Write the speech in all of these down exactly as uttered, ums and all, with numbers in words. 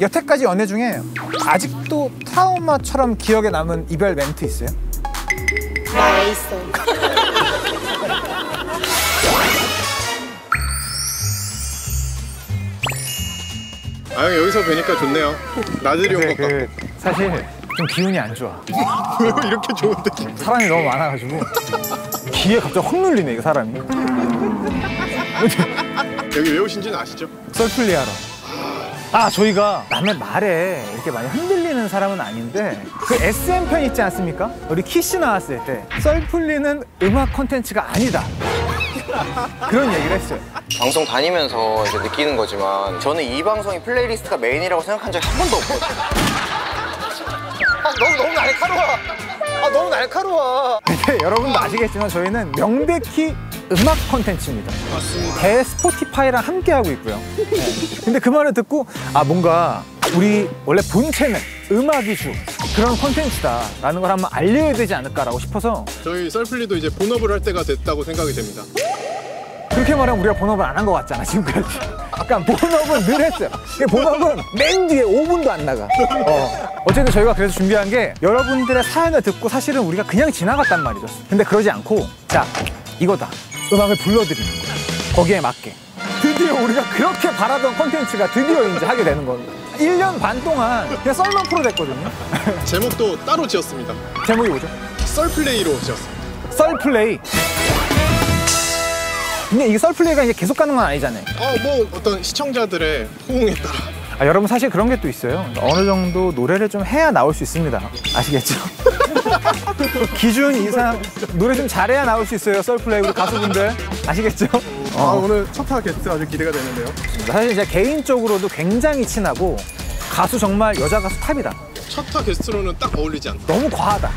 여태까지 연애 중에 아직도 트라우마처럼 기억에 남은 이별 멘트 있어요? 나 있어. 아, 형 여기서 뵈니까 좋네요. 나들이 온 것 같고. 그, 사실 좀 기운이 안 좋아. 왜요? 이렇게 좋은데? 사람이 너무 많아가지고 귀에 갑자기 확 눌리네, 이거 사람이. 여기 왜 오신지는 아시죠? 썰플리 하러. 아, 저희가 남의 말에 이렇게 많이 흔들리는 사람은 아닌데 그 에스엠 편 있지 않습니까? 우리 키씨 나왔을 때 썰플리는 음악 콘텐츠가 아니다 그런 얘기를 했어요. 방송 다니면서 이제 느끼는 거지만 저는 이 방송이 플레이리스트가 메인이라고 생각한 적이 한 번도 없거든요. 아, 너무 너무 날카로워. 아, 너무 날카로워. 근데 여러분도 아시겠지만 저희는 명백히 음악 콘텐츠입니다. 맞습니다. 대 스포티파이랑 함께하고 있고요. 네. 근데 그 말을 듣고 아, 뭔가 우리 원래 본체는 음악이 주 그런 콘텐츠다 라는 걸 한번 알려야 되지 않을까라고 싶어서 저희 썰플리도 이제 본업을 할 때가 됐다고 생각이 됩니다. 그렇게 말하면 우리가 본업을 안 한 것 같잖아, 지금까지. 약간 본업은 늘 했어요. 본업은 맨 뒤에 오 분도 안 나가. 어. 어쨌든 저희가 그래서 준비한 게 여러분들의 사연을 듣고 사실은 우리가 그냥 지나갔단 말이죠. 근데 그러지 않고 자, 이거다. 음악을 불러드리는 거야. 거기에 맞게. 드디어 우리가 그렇게 바라던 콘텐츠가 드디어 이제 하게 되는 겁니다. 일 년 반 동안 그냥 썰만 프로 됐거든요. 제목도 따로 지었습니다. 제목이 뭐죠? 썰플레이로 지었습니다. 썰플레이. 근데 이게 썰플레이가 이제 계속 가는 건 아니잖아요. 어, 뭐 어떤 시청자들의 호응에 따라. 아, 여러분 사실 그런 게 또 있어요. 어느 정도 노래를 좀 해야 나올 수 있습니다. 아시겠죠? 기준 이상 노래 좀 잘해야 나올 수 있어요. 썰플레이 우리 가수분들 아시겠죠? 어. 아, 오늘 첫화 게스트 아주 기대가 되는데요. 사실 제가 개인적으로도 굉장히 친하고 가수 정말 여자 가수 탑이다. 첫화 게스트로는 딱 어울리지 않다. 너무 과하다.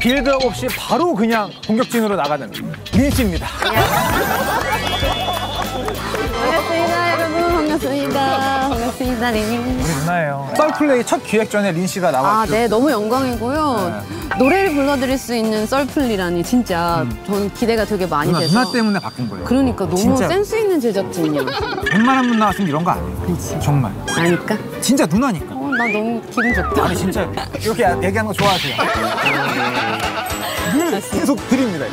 빌드업 없이 바로 그냥 공격진으로 나가는 린 씨입니다. 반갑습니다, 여러분. 반갑습니다. 반갑습니다, 린. 우리 누나예요. 썰플레이 첫 기획전에 린 씨가 나왔죠. 아, 네, 너무 영광이고요. 네. 노래를 불러드릴 수 있는 썰플리라니 진짜 음. 저는 기대가 되게 많이 누나, 돼서. 누나 때문에 바뀐 거예요. 그러니까 너무 진짜... 센스 있는 제작진이야. 백만 한 분 나왔으면 이런 거 아니에요. 그렇지. 정말. 아니까? 진짜 누나니까. 어, 나 너무 기분 좋다. 아니, 진짜 이렇게 얘기하는 거 좋아하세요. 계속 드립니다.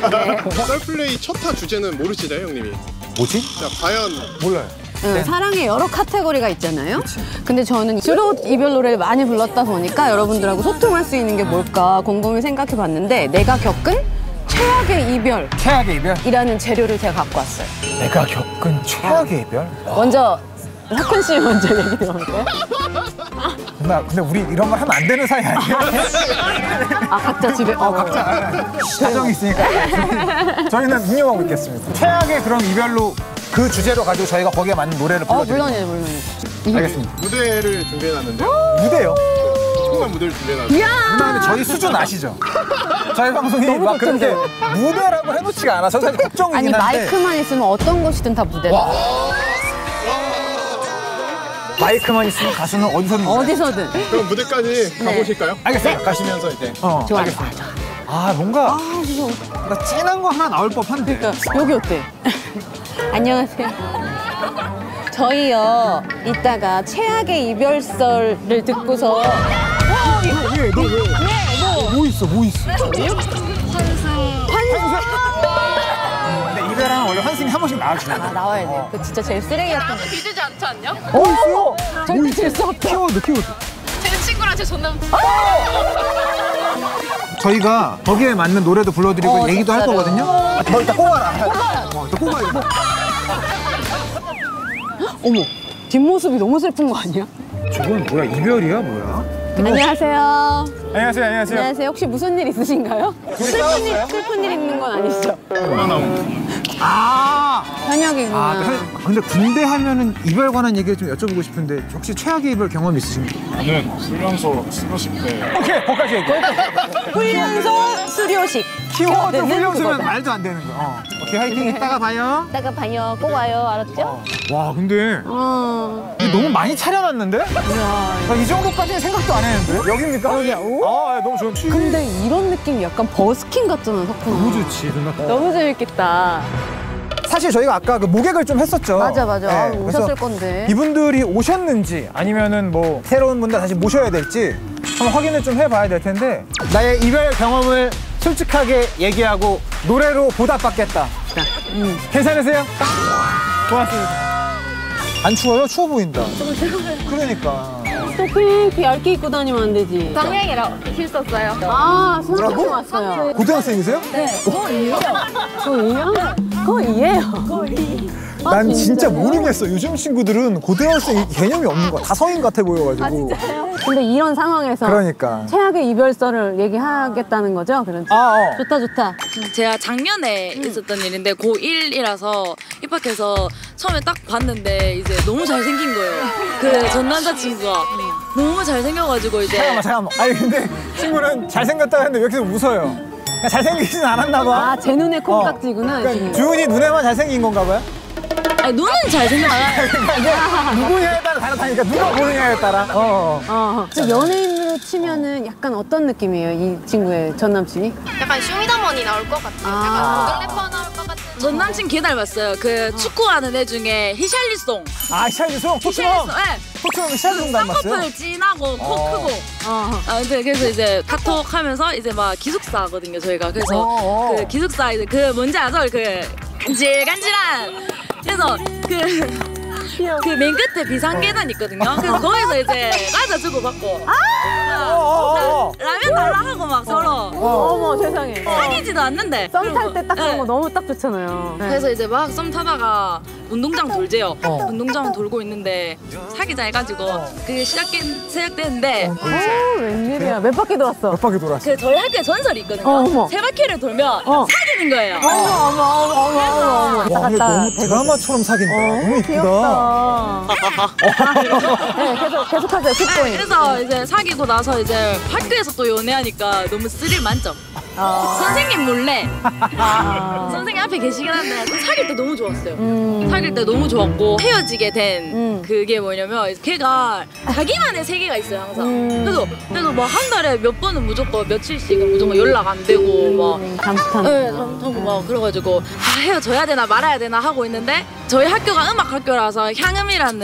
썰플레이 첫화 주제는 모르시나요, 형님이? 뭐지? 자, 과연 몰라요. 응, 네. 사랑의 여러 카테고리가 있잖아요. 그치. 근데 저는 주로 이별 노래를 많이 불렀다 보니까 여러분들하고 소통할 수 있는 게 뭘까 곰곰이 생각해 봤는데 내가 겪은 최악의 이별. 최악의 이별? 이라는 재료를 제가 갖고 왔어요. 내가 겪은 최악의 이별? 먼저 사건 씨 먼저 얘기 들어볼까요? 누나, 근데 우리 이런 말 하면 안 되는 사이 아니에요? 아, 각자 집에? 어, 각자. 사정이 있으니까. 저희는 운영하고 있겠습니다. 최악의 그런 이별로 그 주제로 가지고 저희가 거기에 맞는 노래를 불러드립니다. 어, 물론이에요, 물론이에요. 알겠습니다. 무대를 준비해놨는데. 무대요? 정말 무대를 준비해놨어요. 누나, 근데 저희 수준 아시죠? 저희 방송이 막 그렇게 무대라고 해놓지가 않아서 사실 걱정이긴 한데. 아니, 마이크만 있으면 어떤 것이든 다 무대다. 마이크만 있으면 가수는 어디서든. 어디서든. 그럼 무대까지 가보실까요? 네. 알겠어요. 네. 가시면서 이제. 어, 좋아, 좋아, 좋아. 아, 뭔가. 아, 무서워. 뭔가 찐한 거 하나 나올 법한데. 그러니까 여기 어때? 안녕하세요. 저희요, 이따가 최악의 이별설을 듣고서. 와, 이거 왜? 너 왜? 왜? 뭐? 뭐 있어? 뭐 있어? 환승. 환승. 이별하면 원래 환승이 한 번씩 나와주는 거야. 아, 나와야 돼. 어. 그 진짜 제일 쓰레기 같은 거. 나도 믿지 않지 않냐? 어, 있어! 절대 질수 없다. 키워드, 키워드. 제 친구랑 제 전남. 저희가 거기에 맞는 노래도 불러드리고 어, 얘기도 진짜로. 할 거거든요? 아, 너 일단 꼬아라. 꼬아라. 어, 일단 꼬아야 돼. 어머, 뒷모습이 너무 슬픈 거 아니야? 저건 뭐야, 이별이야, 뭐야? 안녕하세요. 안녕하세요. 안녕하세요. 안녕하세요. 혹시 무슨 일 있으신가요? 슬픈 일, 슬픈 일 있는 건 아니시죠? 아, 현역이구나. 아, 근데 군대 하면은 이별 관한 얘기를 좀 여쭤보고 싶은데 혹시 최악의 이별 경험 있으십니까? 저는 훈련소 수료식 때. 오케이, 거기까지 얘기해. 훈련소 수료식. 키워드 훈련소면 말도 안 되는 거. 어. 오케이, 화이팅. 이따가 봐요. 이따가 봐요. 꼭 와요. 알았죠? 어. 와, 근데 어. 너무 많이 차려놨는데? 야, 이 정도까지는 생각도 안 했는데? 여기입니까? 여기야. 아, 너무 좋지. 근데 이런 느낌이 약간 버스킹 같잖아, 석훈아. 너무 좋지, 누나. 너무 재밌겠다. 사실 저희가 아까 그 모객을 좀 했었죠. 맞아 맞아. 네, 아, 오셨을 건데 이분들이 오셨는지 아니면은 뭐 새로운 분들 다시 모셔야 될지 한번 확인을 좀 해봐야 될 텐데, 나의 이별 경험을 솔직하게 얘기하고 노래로 보답받겠다. 음. 괜찮으세요? 고맙습니다. 안 추워요? 추워 보인다. 조금 추워요. 그러니까 스토킹 그 얇게 입고 다니면 안 되지. 방향이라 실었어요. 아, 선생님 왔어요. 고등학생이세요? 네. 거의요. 거의요? 거의예요. 거의. 난 진짜 모르겠어. 요즘 친구들은 고등학생 개념이 없는 거야. 다 성인 같아 보여가지고. 아, 진짜요? 근데 이런 상황에서 그러니까 최악의 이별설을 얘기하겠다는 거죠? 그런지. 아, 어. 좋다 좋다. 제가 작년에 음. 있었던 일인데 고일이라서 입학해서 처음에 딱 봤는데 이제 너무 잘생긴 거예요. 그 전 남자친구가 너무 잘생겨가지고 이제 잠깐만 잠깐만. 아니 근데 친구는 잘생겼다 했는데 왜 계속 웃어요? 그냥 잘생기진 않았나 봐. 아, 제 눈에 콩깍지구나. 어. 그러니까 주은이 눈에만 잘생긴 건가 봐요? 아니, 눈은 잘생겼어요. 누구냐에 따라 다르다니까. 누가 보느냐에 따라. 어. 어. 연예인으로 치면은 약간 어떤 느낌이에요, 이 친구의 전 남친이? 약간 쇼미더머니 나올 것 같아요. 아. 약간 고등래퍼 나올 것 같은. 전 남친 걔 닮았어요. 그 어. 축구하는 애 중에 히샬리송. 아, 히샬리송? 히샬리송. 네. 포크랑 히샬리송 닮았어요? 쌍꺼풀 진하고 어. 코 크고. 어. 아, 근데 그래서 이제 카톡하면서 이제 막 기숙사 하거든요, 저희가. 그래서 어. 그 기숙사 이제 그 뭔지 아죠? 그 간질간질한. 그래서 그 그 맨 끝에 비상계단 있거든요. 그래서 거기서 이제 과자 주고 받고 아 라면 달라 하고 막 서로 어머 세상에 사귀지도 않는데 썸 탈 때 딱 그런 거 너무 딱 좋잖아요. 그래서 이제 막 썸 타다가 운동장 돌재요. 운동장 돌고 있는데 사귀자 해가지고 그게 시작되는데 어 웬일이야. 몇 바퀴 돌았어? 몇 바퀴 돌았어? 그 저희 학교에 전설이 있거든요. 세 바퀴를 돌면 사귀는 거예요. 어머 어머 어머 어머 어머 갔다 너무 드라마처럼 사귄다. 너무 이쁘다. 네, 계속, 계속하세요. 네, 그래서 이제 사귀고 나서 이제 학교에서 또 연애하니까 너무 스릴 만점. 아 선생님 몰래. 아 선생님 앞에 계시긴 한데 사귈 때 너무 좋았어요. 음 사귈 때 너무 좋았고 헤어지게 된 음 그게 뭐냐면 걔가 자기만의 세계가 있어요 항상. 음 그래서 그래서 뭐 한 달에 몇 번은 무조건 며칠씩은 무조건 연락 안 되고 막 잠깐. 예, 잠깐 막 그래가지고 아, 헤어져야 되나 말아야 되나 하고 있는데 저희 학교가 음악 학교라서 향음이라는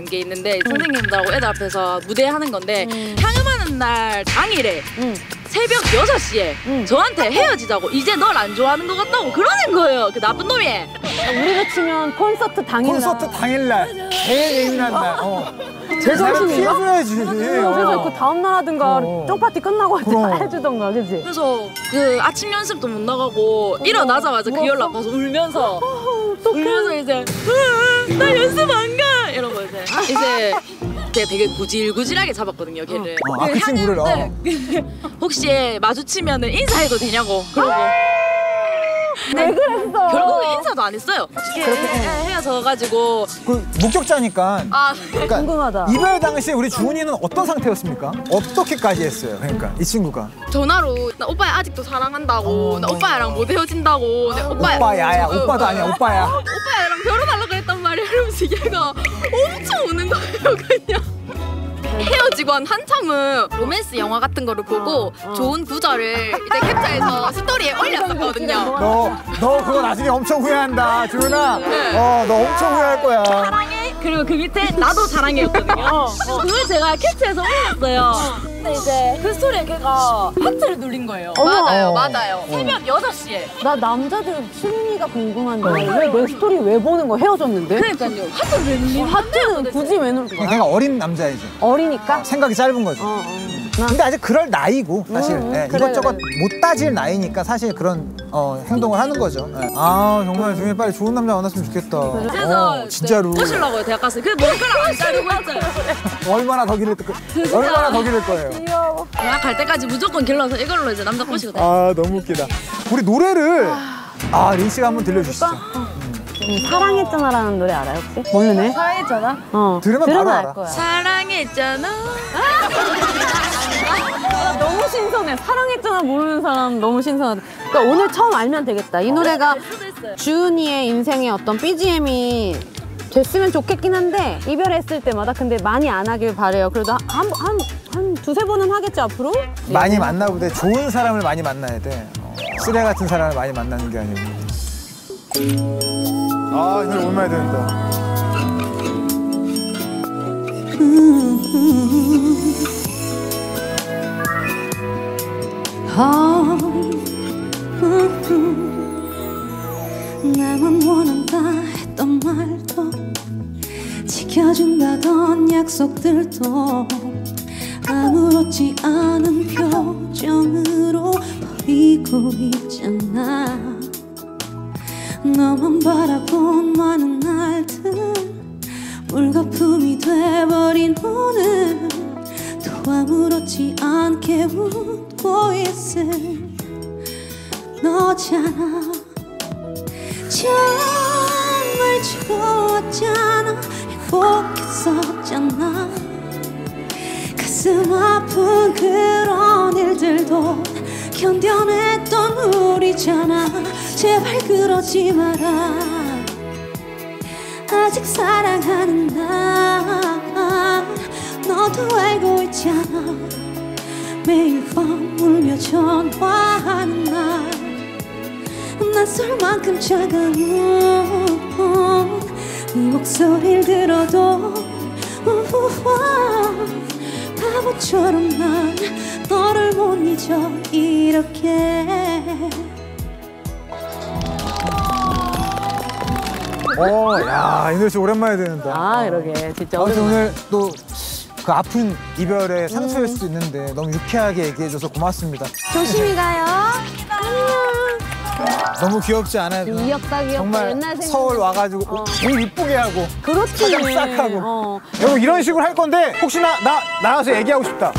음. 게 있는데 선생님들하고 애들 앞에서 무대하는 건데 음. 향음하는 날 당일에. 음. 새벽 여섯 시에 응. 저한테 헤어지자고 이제 널 안 좋아하는 것 같다고 그러는 거예요. 그 나쁜 놈이. 우리가 치면 콘서트 당일날. 콘서트 당일날. 제일 예민한 날. 어. 제대로 피해줘야지. 그래서 그 다음날 하든가 어. 쫑파티 끝나고 해주던가. 그치? 그래서 그 아침 연습도 못 나가고 일어나자마자 그 연락 와서 울면서 울면서 이제 나 연습 안 가! 이러고 이제 이제 되게 구질구질하게 잡았거든요, 걔를. 어, 아, 그 친구를. 어. 혹시 마주치면 인사해도 되냐고 그러고. 왜 그랬어? 결국은 인사도 안 했어요. 그렇게 헤어져가지고. 그 목격자니까. 아, 그러니까 궁금하다. 이별 당시에 우리 주은이는 어떤 상태였습니까? 어떻게까지 했어요? 그러니까 이 친구가. 전화로 나 오빠야 아직도 사랑한다고. 어, 나 오빠야랑 못 헤어진다고. 어, 오빠야. 오빠야야. 어, 오빠도 아니야. 오빠야. 오빠야랑 결혼하려고 했단 말이야. 이러면서 얘가 엄청 우는 거예요, 그냥. 헤어지고 한 한참은 로맨스 영화 같은 거를 보고 어, 어. 좋은 구절을 이제 캡처해서 스토리에 올렸었거든요. 너, 너 그거 나중에 엄청 후회한다, 주은아. 네. 어, 너 엄청 후회할 거야. 사랑해. 그리고 그 밑에 나도 사랑해였거든요. 어, 어. 그걸 제가 캡처해서 올렸어요. 근데 이제 그 스토리에 걔가 하트를 눌린 거예요. 어, 맞아요, 어. 맞아요. 새벽 여섯 시에. 나 남자들 심리가 궁금한데 왜 내 스토리 왜 보는 거 헤어졌는데? 그러니까요. 하트를 왜 눌린 거야? 하트는 굳이 왜 누른 거야? 걔가 어린 남자애지. 어리니까? 어, 생각이 짧은 거지. 어, 어. 근데 아직 그럴 나이고 사실 음, 네, 그래, 이것저것 그래. 못 따질 나이니까 사실 그런 어, 행동을 하는 거죠. 네. 아 정말 주은이 빨리 좋은 남자 만났으면 좋겠다. 그래서 어, 진짜로 꼬시려고요 대학 갔어요. 그 머리카락 안 자르고 했어요. 얼마나 더 기를 얼마나 더 기를 거예요. 귀여워. 대학 갈 때까지 무조건 길러서 이걸로 이제 남자 꼬시거든요. 아 너무 웃기다. 우리 노래를 아 린 씨가 한번 들려주시죠. 사랑했잖아라는 노래 알아요 혹시? 모르네. 사랑했잖아? 어. 들으면, 들으면 바로 알 거야. 사랑했잖아. 너무 신선해. 사랑했잖아 모르는 사람 너무 신선하다. 그러니까 오늘 처음 알면 되겠다. 이 노래가 주은이의 인생의 어떤 비지엠이 됐으면 좋겠긴 한데 이별했을 때마다 근데 많이 안 하길 바래요. 그래도 한, 한, 한 두세 번은 하겠지 앞으로? 많이 만나고 돼. 좋은 사람을 많이 만나야 돼. 쓰레 같은 사람을 많이 만나는 게 아니고. 아, 이 노래 얼마나 되는다. 나만 원한다 했던 말도 지켜준다던 약속들도 아무렇지 않은 표정으로 버리고 있잖아. 너만 바라본 많은 날들 물거품이 돼버린 오늘 또 아무렇지 않게 웃고 있을 너잖아. 정말 좋았잖아. 행복했었잖아. 가슴 아픈 그런 일들도 견뎌냈던 우리잖아. 제발 그러지 마라. 아직 사랑하는 나 너도 알고 있잖아. 매일 밤 울며 전화하는 나 낯설만큼 차가운 이 목소리를 들어도 우와 바보처럼 난 너를 못 잊어. 이렇게 어, 야, 이 노래 진짜 오랜만에 듣는다. 아, 그러게 진짜 오랜만에. 오늘 또 그 아픈 이별의 상처일 음. 수도 있는데 너무 유쾌하게 얘기해줘서 고맙습니다. 조심히 가요. 너무 귀엽지 않아요? 귀엽다, 귀엽다. 정말 옛날 서울 와가지고 어. 옷 이쁘게 하고 그렇지. 화장 싹 하고 어. 여러분 이런 식으로 할 건데 혹시나 나 나와서 얘기하고 싶다.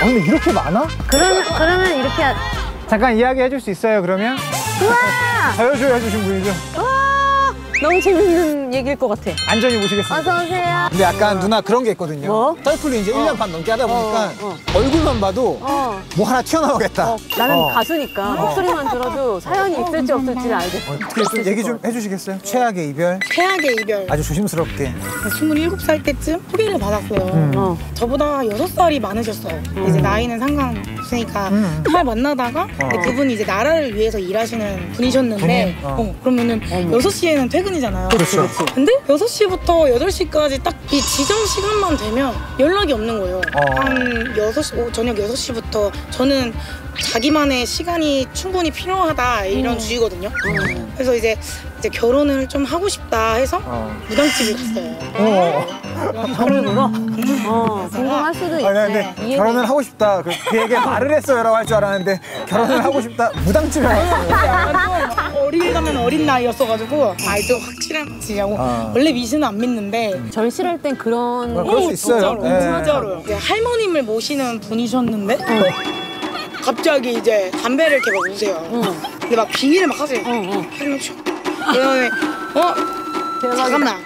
아, 근데 이렇게 많아? 그러면, 그러면 이렇게 하... 잠깐 이야기 해줄 수 있어요, 그러면? 우와! 자유주의 해주신 분이죠? 우와! 너무 재밌는 얘기일 것 같아. 안전히 모시겠습니다. 어서 오세요. 근데 약간 어. 누나 그런 게 있거든요. 뭐? 썰플리 이제 어. 일 년 반 넘게 하다 보니까 어. 어. 얼굴만 봐도 어. 뭐 하나 튀어나오겠다. 어. 나는 어. 가수니까 어. 목소리만 들어도 사연이 어. 있을지 없을지는 알겠어. 어. 어떻게 좀 얘기 좀 해주시겠어요? 어. 최악의 이별? 최악의 이별. 아주 조심스럽게. 스물일곱 살 때쯤 소개를 받았어요. 음. 어. 저보다 여섯 살이 많으셨어요. 음. 이제 나이는 상관없으니까 음. 잘 만나다가 어. 근데 그분이 이제 나라를 위해서 일하시는 분이셨는데 어. 어. 그러면은 어. 여섯 시에는 퇴근이잖아요. 그렇죠. 근데 여섯 시부터 여덟 시까지 딱 이 지정 시간만 되면 연락이 없는 거예요. 어. 한 여섯 시, 저녁 여섯 시부터 저는 자기만의 시간이 충분히 필요하다 이런 음. 주의거든요. 음. 그래서 이제, 이제 결혼을 좀 하고 싶다 해서 어. 무당집을 갔어요. 어. 결혼으로? 어, 궁금할 수도 있네. 아니, 근데 결혼을 하고 싶다. 그, 그 얘기에 말을 했어요라고 할 줄 알았는데 결혼을 하고 싶다. 무당집에 갔어요. 어릴 가면 어린 나이였어가지고 아 이거 확실하지라고. 아. 원래 미신은 안 믿는데 절실할 땐 그런. 아, 그럴 수 있어요. 진짜로. 네. 진짜로요. 할머님을 모시는 분이셨는데 어. 갑자기 이제 담배를 이렇게 막 우세요. 응. 근데 막 비위를 막 하세요. 응, 응. 그러면 어? 대박이다. 잠깐만.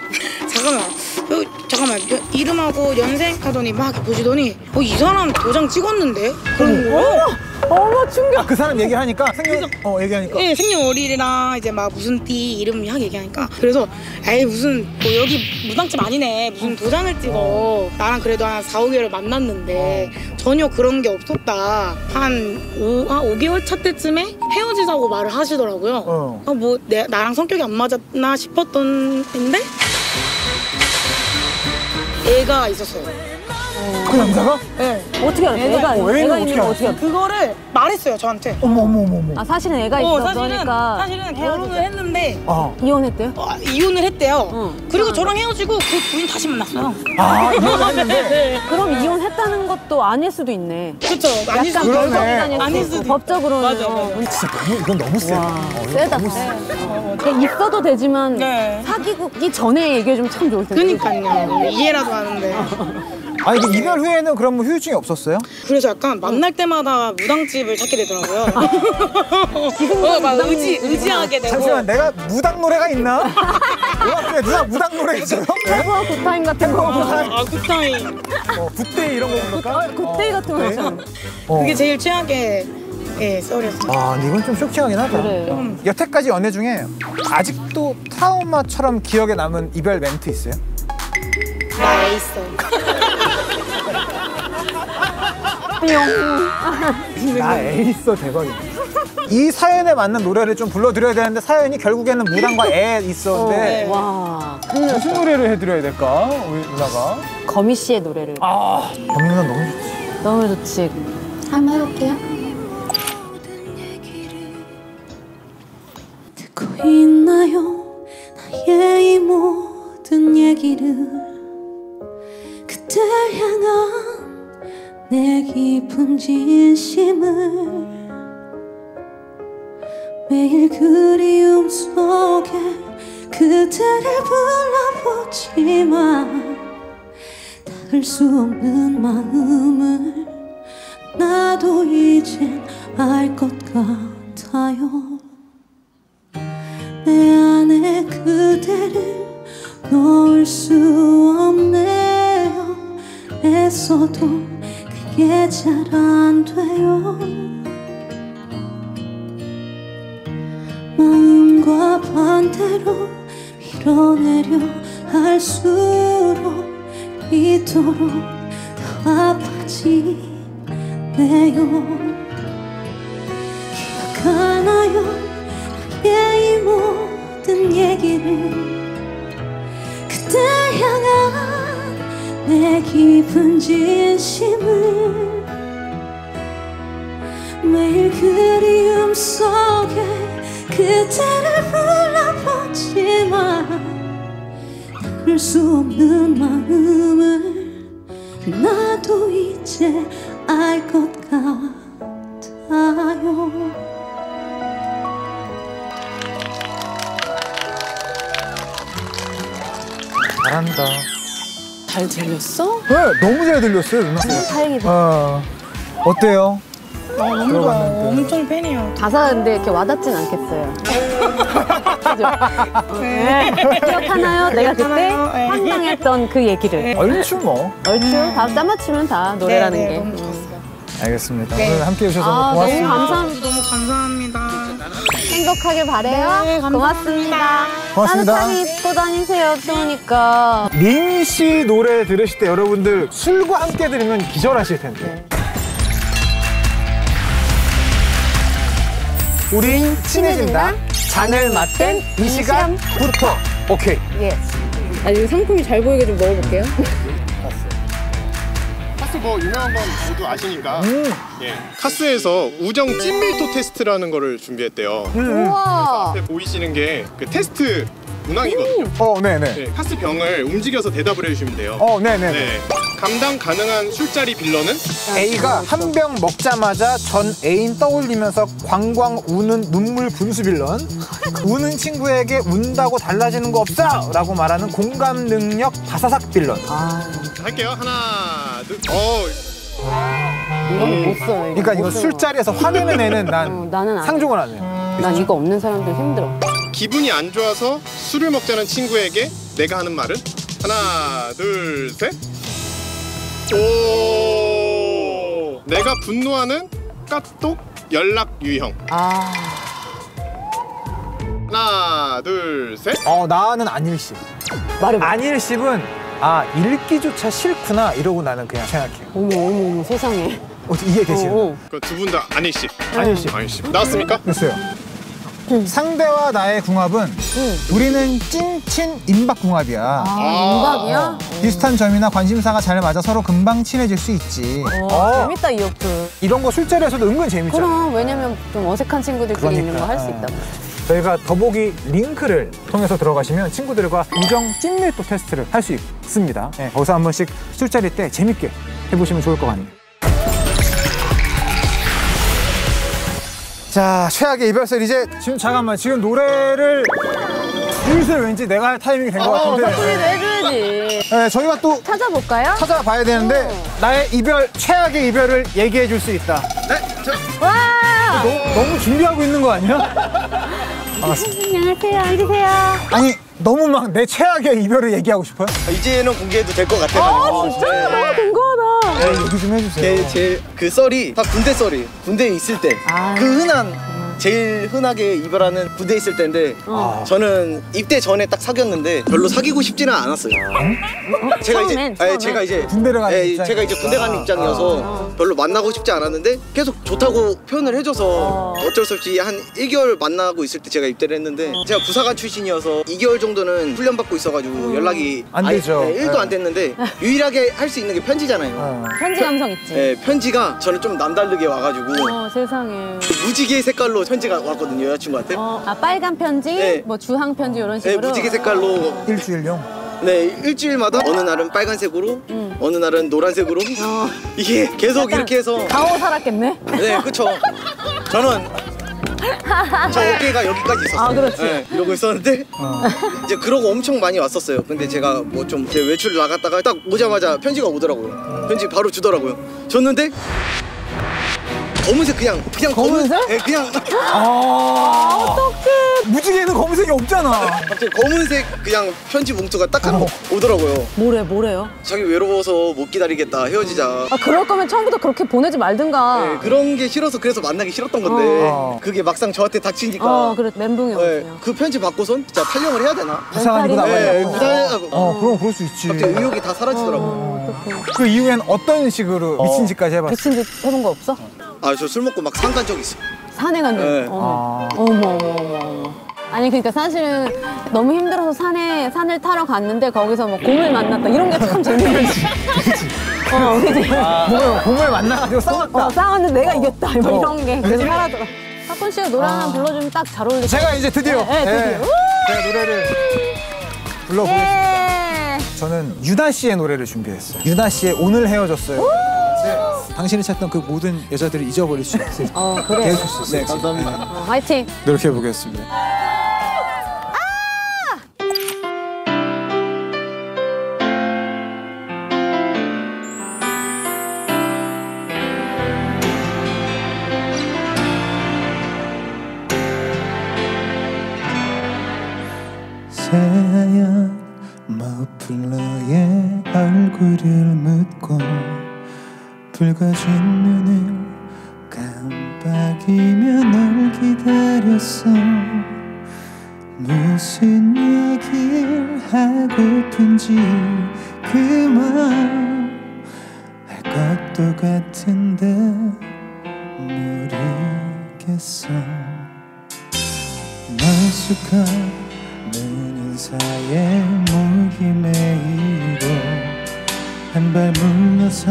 잠깐만. 어, 잠깐만. 이름하고 연생 하더니 막 보시더니 어, 이 사람 도장 찍었는데? 그런 거야? 어머 충격. 아, 그 사람 얘기하니까 생년 어 얘기하니까. 예, 생년월일이랑 이제 막 무슨 띠 이름 막 얘기하니까 그래서 에이 무슨 뭐 여기 무당집 아니네 무슨 도장을 찍어. 어. 나랑 그래도 한 사오 개월 만났는데 어. 전혀 그런 게 없었다. 한 오, 한 오 개월 차 때쯤에 헤어지자고 말을 하시더라고요. 어. 아, 뭐 내, 나랑 성격이 안 맞았나 싶었던 텐데 애가 있었어요. 그 남자가? 네. 어떻게 알았어? 애가, 애가, 애가, 애가 있는 거 어떻게 알았어? 그거를 말했어요, 저한테. 어머, 어머, 어머, 어머. 아, 사실은 애가 있어. 어, 사실은, 그러니까. 사실은 결혼을 했는데. 아. 이혼했대요? 어, 이혼을 했대요. 어. 그리고 어. 저랑 헤어지고 그 부인 다시 만났어요. 아, 이혼했는데? 그럼 이혼했다는 것도 아닐 수도 있네. 그쵸. 아닐 수도 있고. 약간 아닐 수도 있고. 법적으로는. 맞아, 맞아. 진짜 너무, 이건 너무 세. 세다, 세. 있어도 되지만 네. 사귀기 전에 얘기해 주면 참 좋을 텐데. 그러니까요. 이해라도 하는데. 아니 근데 이별 후에는 그럼 후유증이 없었어요? 그래서 약간 만날 때마다 무당집을 찾게 되더라고요. 어, 막 의지, 의지하게 되고. 잠시만 내가 무당 노래가 있나? 음악에 누나 무당 노래 있어요? 태그와 굿타임 같은 거. 아 굿타임. 어, 굿데이 이런 거 부를까? 굿데이 같은 거. 어. 그게 제일 최악의 예, 썰이었어요. 아 근데 이건 좀 쇼킹하긴 하다. 그래. 음. 여태까지 연애 중에 아직도 트라우마처럼 기억에 남은 이별 멘트 있어요? 나 있어. 뿅. 나 애있어 대박이다. 이 사연에 맞는 노래를 좀 불러드려야 되는데 사연이 결국에는 무당과 애 있었는데 와 무슨 노래를 해드려야 될까? 우리 누나가 거미 씨의 노래를. 아 거미 누나 너무 좋지. 너무 좋지. 한번 해볼게요. 듣고 있나요 나의 이 모든 얘기를 그댈 향한 내 깊은 진심을 매일 그리움 속에 그대를 불러보지만 닿을 수 없는 마음을 나도 이젠 알 것 같아요. 내 안에 그대를 놓을 수 없네요. 애써도 이게 잘 안 돼요. 마음과 반대로 밀어내려 할수록 이토록 더 아파지네요. 기억하나요 나의 이 모든 얘기를 그대 향한 내 깊은 진심을 매일 그리움 속에 그대를 불러보지만 닿을 수 없는 마음을 나도 이제 알 것 같아요. 잘한다. 잘 들렸어? 네, 너무 잘 들렸어요, 누나. 다행이다. 어, 어때요? 아, 너무 좋아요. 엄청 팬이에요. 가사 근데 이렇게 와닿진 않겠어요. 그죠? 네. 기억하나요? 내가 그때 황당했던 그 얘기를. 얼추 뭐. 얼추? 다 짜맞추면 다 노래라는 네, 네, 게. 너무 좋았어요. 알겠습니다. 네. 오늘 함께 해주셔서 아, 고맙습니다. 너무 감사합니다. 너무 감사합니다. 행복하게 바래요. 네, 고맙습니다. 고맙습니다. 따뜻하게 입고 다니세요. 추우니까. 린 씨 노래 들으실 때 여러분들 술과 함께 들으면 기절하실 텐데. 네. 우린 친해진다. 잔을 맞댄 이 시간부터. 오케이. 예. 아 이거 상품이 잘 보이게 좀 먹어볼게요. 카스 뭐 유명한 건 모두 아시니까 음. 예. 카스에서 우정 찐밀도 테스트라는 거를 준비했대요. 음. 우와. 앞에 보이시는 게 그 테스트 문항이거든요. 어, 네네. 네, 카스 병을 움직여서 대답을 해주시면 돼요. 어, 네네. 네. 감당 가능한 술자리 빌런은? A가 한 병 먹자마자 전 애인 떠올리면서 광광 우는 눈물 분수 빌런. 우는 친구에게 운다고 달라지는 거 없어! 라고 말하는 공감 능력 바사삭 빌런. 아... 할게요. 하나, 둘, 어. 음. 못 써요, 그러니까 못 이거 써요. 술자리에서 화내는 애는 난 어, 나는 상종을 안 해요. 음. 난 이거 없는 사람들 힘들어. 기분이 안 좋아서 술을 먹자는 친구에게 내가 하는 말은? 하나, 둘, 셋. 오. 내가 분노하는 까똑 연락 유형. 아. 하나, 둘, 셋. 어, 나는 안일십. 말해 봐. 안일십은 아, 읽기조차 싫구나 이러고 나는 그냥 생각해요. 어머, 어머, 어머 세상에. 어떻게 이해되시나요? 그 두 분 다 안일십. 안일십. 안일십. 나왔습니까? 됐어요. 음. 상대와 나의 궁합은 음. 우리는 찐친 임박궁합이야. 아, 임박이야? 비슷한 점이나 관심사가 잘 맞아 서로 금방 친해질 수 있지. 오, 어. 재밌다 이 역도. 이런 거 술자리에서도 은근 재밌죠. 그럼 왜냐면 좀 어색한 친구들끼리 그러니까. 있는 거 할 수 있다. 저희가 더보기 링크를 통해서 들어가시면 친구들과 우정 찐밀도 테스트를 할 수 있습니다. 네, 거기서 한 번씩 술자리 때 재밌게 해보시면 좋을 것 같네요. 자, 최악의 이별설 이제 지금 잠깐만 지금 노래를 슬슬 왠지 내가 할 타이밍이 된 것 어, 같은데 우리도 해줘야지. 네, 저희가 또 찾아볼까요? 찾아봐야 되는데 오. 나의 이별, 최악의 이별을 얘기해 줄 수 있다. 네, 저... 와! 너, 너무 준비하고 있는 거 아니야? 반갑습니다. 안녕하세요, 앉으세요. 아니, 너무 막 내 최악의 이별을 얘기하고 싶어요? 이제는 공개해도 될 것 같아요. 아, 진짜? 네. 너무 궁금하다. 네, 얘기 좀 해주세요. 제, 제, 그 썰이 다 군대 썰이에요. 군대에 있을 때 그 흔한 제일 흔하게 이별하는 군대 있을 때인데 어. 저는 입대 전에 딱 사귀었는데 별로 사귀고 싶지는 않았어요. 어? 제가 처음엔, 이제 처음엔. 아니, 제가 이제 군대를 가는 예, 제가 이제 군대 가는 입장이어서 아, 아. 별로 만나고 싶지 않았는데 계속 좋다고 표현을 해줘서 어쩔 수 없이 한 일 개월 만나고 있을 때 제가 입대를 했는데 어. 제가 부사관 출신이어서 이 개월 정도는 훈련 받고 있어가지고 음. 연락이 안 되죠. 아예, 예, 일도 예. 안 됐는데 유일하게 할 수 있는 게 편지잖아요. 어. 편지 감성 있지. 예, 편지가 저는 좀 남다르게 와가지고 어, 세상에 무지개 색깔로 편지가 왔거든요, 여자친구한테. 어, 아 빨간 편지, 네. 뭐 주황 편지 이런 식으로. 네, 무지개 색깔로. 어. 일주일용. 네, 일주일마다 어느 날은 빨간색으로, 음. 어느 날은 노란색으로. 어. 이게 계속 이렇게 해서. 가오 살았겠네. 네, 그렇죠. 저는 저 어깨가 여기까지 있었어요. 아, 그렇지. 네, 이러고 있었는데 어. 이제 그러고 엄청 많이 왔었어요. 근데 제가 뭐 좀 외출을 나갔다가 딱 오자마자 편지가 오더라고요. 편지 바로 주더라고요. 줬는데. 검은색 그냥 그냥 검은색? 검은, 네, 그냥 아 어떡해. 무지개는 검은색이 없잖아. 갑자기 검은색 그냥 편지 봉투가 딱 하나 어. 오더라고요. 뭐래 뭐래요? 자기 외로워서 못 기다리겠다 헤어지자. 아 그럴 거면 처음부터 그렇게 보내지 말든가. 네, 그런 게 싫어서 그래서 만나기 싫었던 건데 어. 그게 막상 저한테 닥치니까 어 그래 멘붕이었어요. 네, 그 편지 받고선 진짜 탈영을 해야 되나? 부상이고 나가려고. 부상하고. 어 그럼 그럴 수 있지. 갑자기 의욕이 다 사라지더라고요. 어, 그 이후엔 어떤 식으로 미친 짓까지 해봤어? 미친 짓 해본 거 없어? 아, 저 술 먹고 막 산 간 적 있어요. 산에 간 적? 네. 어. 아. 어머, 어머, 어머. 아니, 그러니까 사실은 너무 힘들어서 산에, 산을 타러 갔는데 거기서 뭐 곰을 만났다. 이런 게 참 재밌는 거지. 어, 그치? 아. 뭐, 곰을 만나가지고 싸웠다. 어, 싸웠는데 내가 어. 이겼다. 어. 이런 게 계속 살아더라. 사건 씨가 노래 하나 아. 불러주면 딱 잘 어울리죠. 제가 이제 드디어. 네, 네, 드디어. 예. 제가 노래를 불러보겠습니다. 예. 저는 유나 씨의 노래를 준비했어요. 유나 씨의 오늘 헤어졌어요. 오! 당신이 찾던 그 모든 여자들을 잊어버릴 수 있을 어, 그래. 계속 수 있을 네, 감사합니다. 어, 화이팅! 노력해보겠습니다. 아! 새하얀 머플러의 얼굴을 묻고 붉어진 눈을 깜빡이며 널 기다렸어. 무슨 얘기를 하고픈지 그만 할 것도 같은데 모르겠어. 멀숙한 눈인 사이에 목이 메이고 한 발 물러서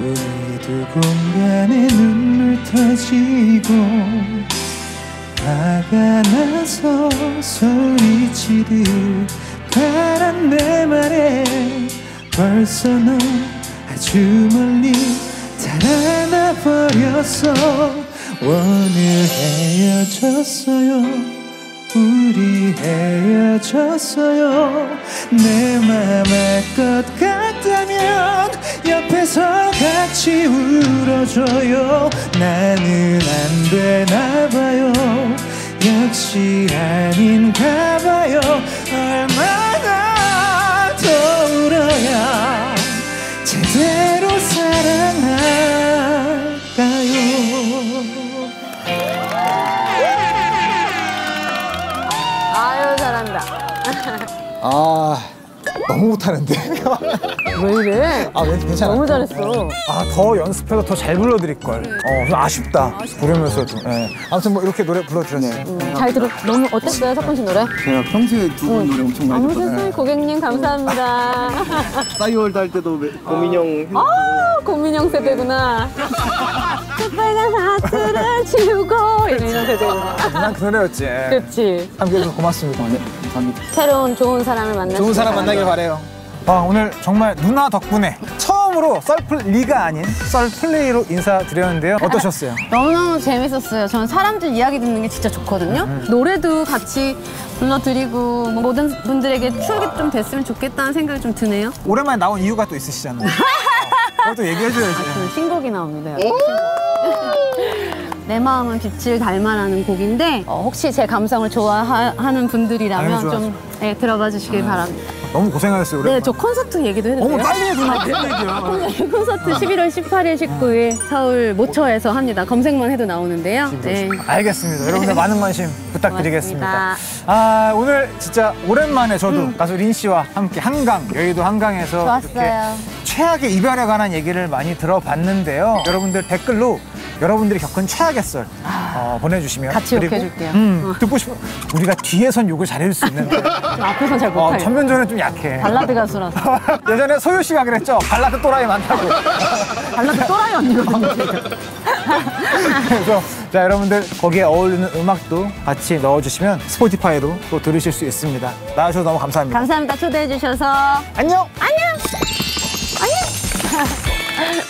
우리 두 공간에 눈물 터지고 화가 나서 소리치듯 바란 내 말에 벌써 넌 아주 멀리 달아나 버렸어. 오늘 헤어졌어요. 우리 헤어졌어요. 내 맘 알 것 같다면 옆에서 같이 울어줘요. 나는 안 되나봐요. 역시 아닌가봐요. 얼마나 더 울어야 제대로 사랑할까요? 아유 잘한다. 아 너무 못하는데. 왜 이래? 아 괜찮아. 너무 잘했어. 아 더 연습해서 더 잘 불러드릴 걸. 어 좀 아쉽다. 부르면서도. 네. 아무튼 뭐 이렇게 노래 불러드렸네. 음, 잘 들었. 너무 어땠어요 석권 씨 노래? 제가 평소에 두 분 응. 노래 엄청 많이 들었거든요. 아무튼 고객님 감사합니다. 싸이월드 할 때도 고민형. 아 고민형 세대구나. 빨간 하트를 지우고 이런 세대구나. 난 그 노래였지. 그렇지. 함께해서 고맙습니다. 네, 감사합니다. 새로운 좋은 사람을 만나. 좋은 사람 만나길 바래요. 아, 오늘 정말 누나 덕분에 처음으로 썰플리가 아닌 썰플레이로 인사드렸는데요. 어떠셨어요? 아, 너무너무 재밌었어요. 저는 사람들 이야기 듣는 게 진짜 좋거든요. 음. 노래도 같이 불러드리고 뭐 모든 분들에게 추억이 좀 됐으면 좋겠다는 생각이 좀 드네요. 오랜만에 나온 이유가 또 있으시잖아요. 그것도 얘기해줘야지. 아, 신곡이 나옵니다. 내 마음은 빛을 닮아라는 곡인데 어, 혹시 제 감성을 좋아하는 분들이라면 좀 네, 들어봐 주시길 바랍니다. 너무 고생하셨어요. 오랜만에. 네, 저 콘서트 얘기도 해도 돼요? 어머, 빨리 해주세요. 콘서트 십일월 십팔일, 십구일 서울 모처에서 합니다. 검색만 해도 나오는데요. 네. 알겠습니다. 여러분들 많은 관심 부탁드리겠습니다. 고맙습니다. 아, 오늘 진짜 오랜만에 저도 음. 가수 린 씨와 함께 한강, 여의도 한강에서 좋았어요. 이렇게 최악의 이별에 관한 얘기를 많이 들어봤는데요. 여러분들 댓글로 여러분들이 겪은 최악의 썰 아, 어, 보내주시면 같이 욕해줄게요. 음, 듣고 싶어. 우리가 뒤에선 욕을 잘해줄 수 있는데 앞에선 잘 못해요. 어, 전면전은 좀 약해. 발라드 가수라서. 예전에 소유 씨가 그랬죠. 발라드 또라이 많다고. 발라드 또라이 언니거든요. 그래서 자, 여러분들 거기에 어울리는 음악도 같이 넣어주시면 스포티파이로 또 들으실 수 있습니다. 나와주셔서 너무 감사합니다. 감사합니다. 초대해주셔서. 안녕. 안녕. 안녕.